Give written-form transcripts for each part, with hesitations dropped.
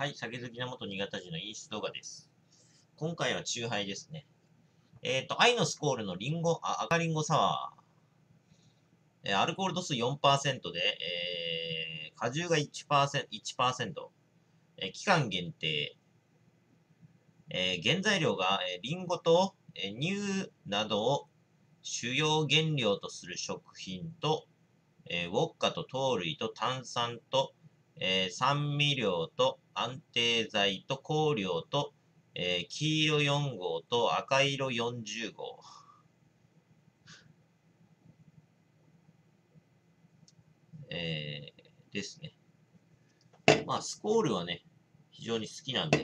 はい、酒好きな元新潟人の飲酒動画です。今回は酎ハイですね。愛のスコールの赤リンゴサワー。アルコール度数 4% で、果汁が 1%、期間限定。原材料が、リンゴと、乳などを主要原料とする食品と、ウォッカと糖類と炭酸と、酸味料と安定剤と香料と、黄色4号と赤色40号。ですね。まあ、スコールはね、非常に好きなんで。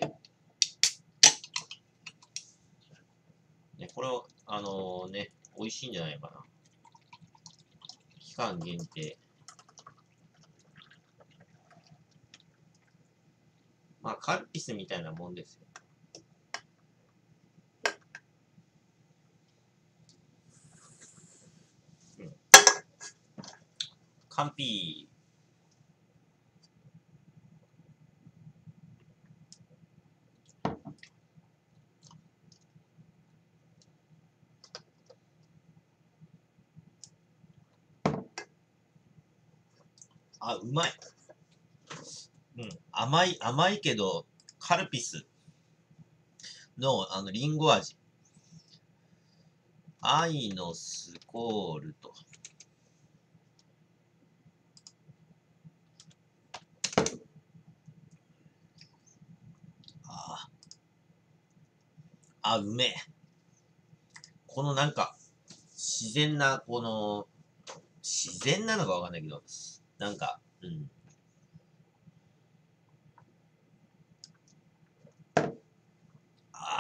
ね、これは、美味しいんじゃないかな。期間限定。まあ、カルピスみたいなもんですよ。完璧。あ、うまい。甘いけど、カルピスの、リンゴ味。愛のスコールと。あ、うめえ。このなんか、自然なのかわかんないけど、なんか、うん。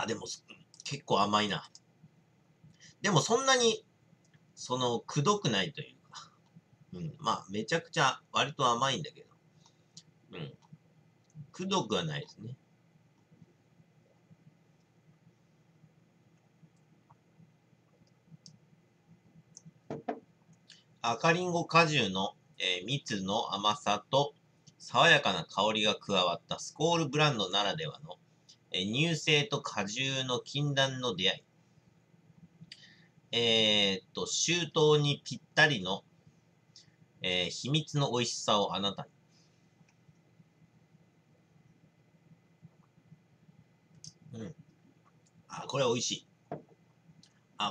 でも、結構甘いな。でもそんなに、くどくないというか。まあ、めちゃくちゃ、割と甘いんだけど。くどくはないですね。赤リンゴ果汁の、蜜の甘さと、爽やかな香りが加わったスコールブランドならではの、乳性と果汁の禁断の出会い。秋冬にぴったりの、秘密の美味しさをあなたに。これ美味しい。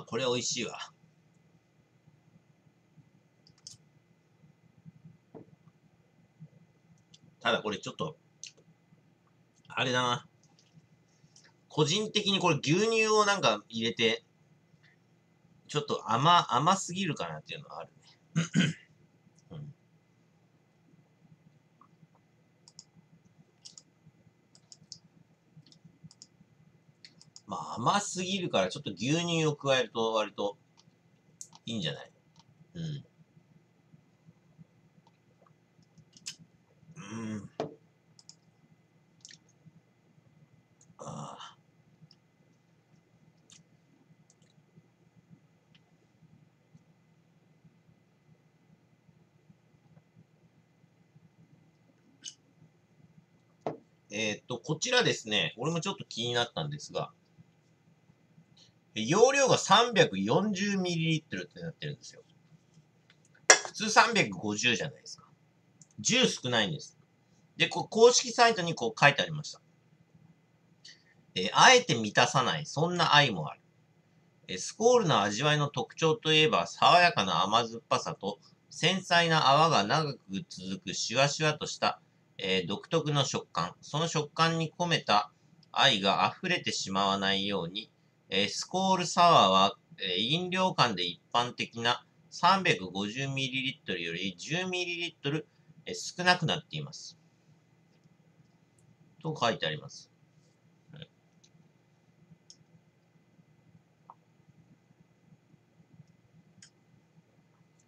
これ美味しいわ。ただこれちょっと、あれだな。個人的にこれ牛乳をなんか入れて、ちょっと甘すぎるかなっていうのはあるね。まあ甘すぎるからちょっと牛乳を加えると割といいんじゃない？こちらですね、俺もちょっと気になったんですが、容量が 340ml ってなってるんですよ。普通350じゃないですか。10少ないんです。で、公式サイトに書いてありました。あえて満たさない、そんな愛もある。スコールの味わいの特徴といえば、爽やかな甘酸っぱさと、繊細な泡が長く続くシュワシュワとした、独特の食感。その食感に込めた愛が溢れてしまわないように、スコールサワーは、飲料間で一般的な 350ml より 10ml 少なくなっています。と書いてあります。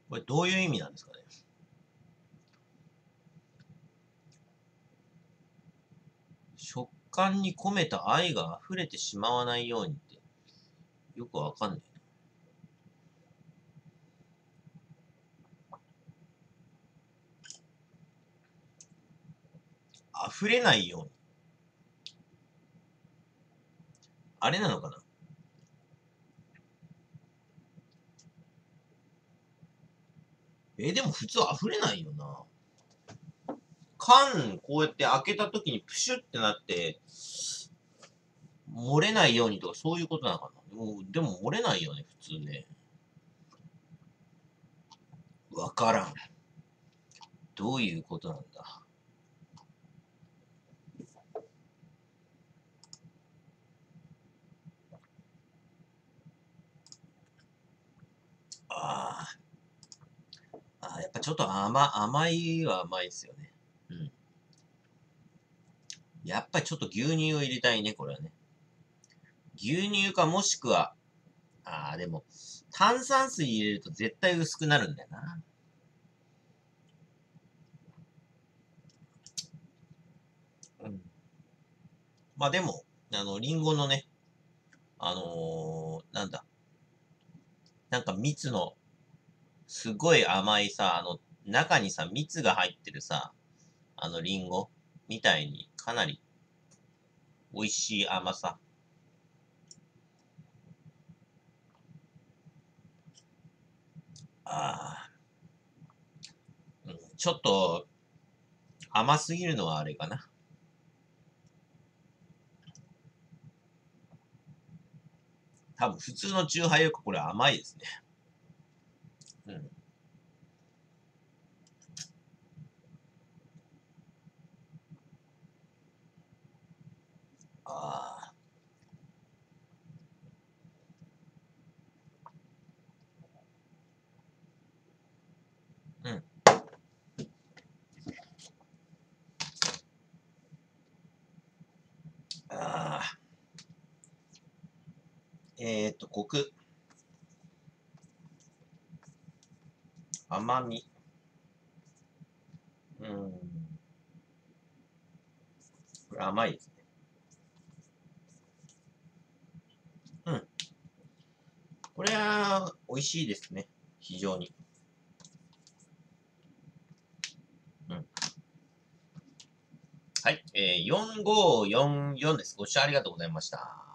これどういう意味なんですかね。食感に込めた愛が溢れてしまわないようにって、よくわかんない。溢れないように。あれなのかな、でも普通溢れないよな。缶こうやって開けた時にプシュってなって漏れないようにとかそういうことなのかな。でも漏れないよね普通ね。わからん、どういうことなんだ。やっぱちょっと甘いは甘いですよね。うん。やっぱりちょっと牛乳を入れたいね、これはね。牛乳かもしくは、でも、炭酸水入れると絶対薄くなるんだよな。うん。まあでも、リンゴのね、なんか蜜の、すごい甘いさ、中にさ、蜜が入ってるさ、リンゴみたいに、かなり、美味しい甘さ。ちょっと、甘すぎるのはあれかな。多分、普通のチューハイよりこれ甘いですね。うん、うん。コク。甘み。これ甘いですね。うん。これは美味しいですね。非常に。うん。はい。4544です。ご視聴ありがとうございました。